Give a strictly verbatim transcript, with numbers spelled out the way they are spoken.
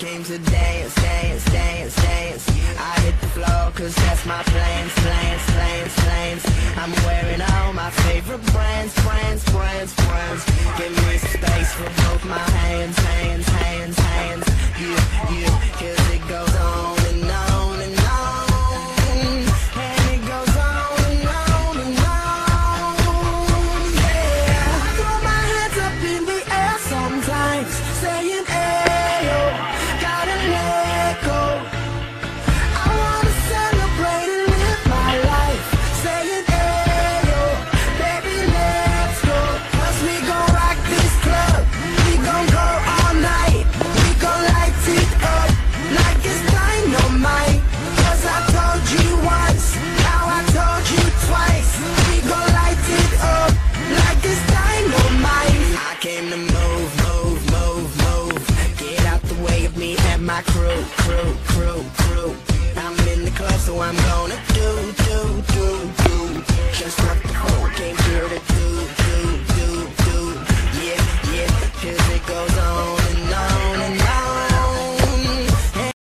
Came to dance, dance, dance, dance. I hit the floor cause that's my plans, plans, plans, plans. I'm wearing all my favorite brands, brands, brands, brands. Give me space for both my hands, hands, hands, hands. You, you, cause it goes on and on and on. And it goes on and on and on. Yeah, I throw my hands up in the air sometimes, saying ayo. I'm going.